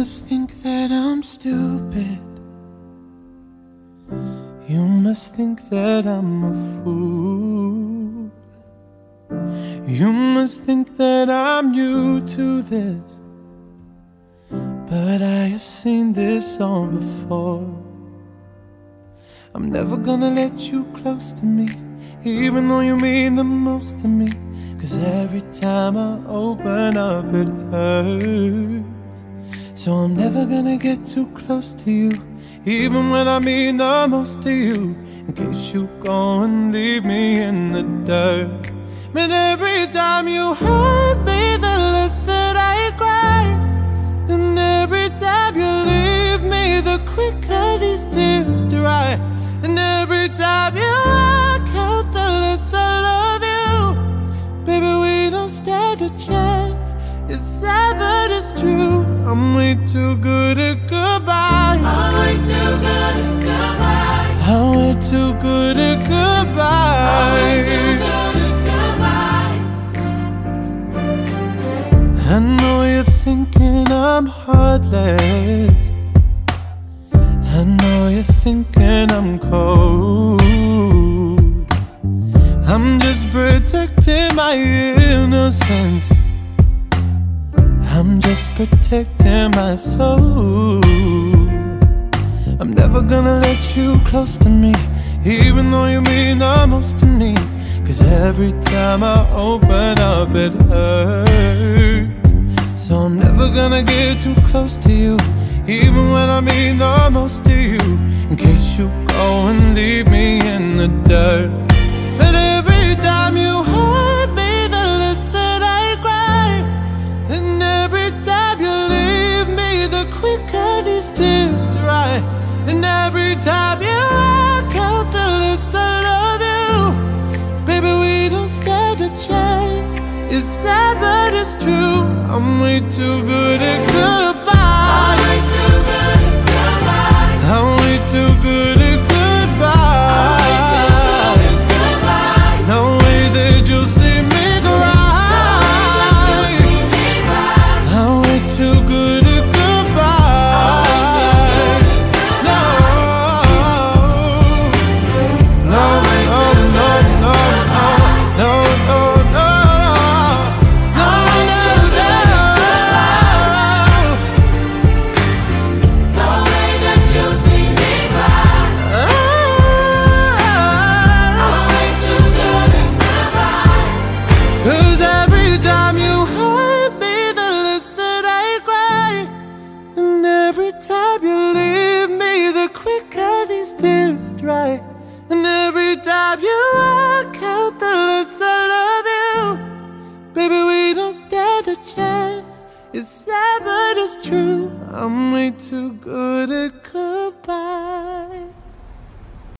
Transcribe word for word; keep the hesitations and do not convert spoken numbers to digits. must think that I'm stupid. You must think that I'm a fool. You must think that I'm new to this, but I have seen this all before. I'm never gonna let you close to me, even though you mean the most to me. Cause every time I open up it hurts. So I'm never gonna get too close to you, even when I mean the most to you. In case you go and leave me in the dirt. But every time you hurt me, the less that I cry. And every time you leave me, the quicker these tears dry. And every time you walk out, the less I love you. Baby, we don't stand a chance. It's sad but it's true. I'm way too good at goodbye. I'm way too good at goodbye. I'm way too good at goodbye. I know you're thinking I'm heartless. I know you're thinking I'm cold. I'm just protecting my innocence. I'm just protecting my soul. I'm never gonna let you close to me, even though you mean the most to me. Cause every time I open up it hurts. So I'm never gonna get too close to you, even when I mean the most to you. In case you go and leave me in the dirt. But every time you hurt me, the less that I cry. And every time you leave me, the quicker these tears dry. And every time you walk out, the less I love you. Baby, we don't stand a chance. It's sad but it's true. I'm way too good at goodbye. I'm way too good at goodbye. I'm way too good at goodbye. No way that you'll see me cry. I'm way too good at goodbye. No, no, no, no, no, no, no, no, no. And every time you walk out, the less I love you. Baby, we don't stand a chance. It's sad but it's true. I'm way too good at goodbye.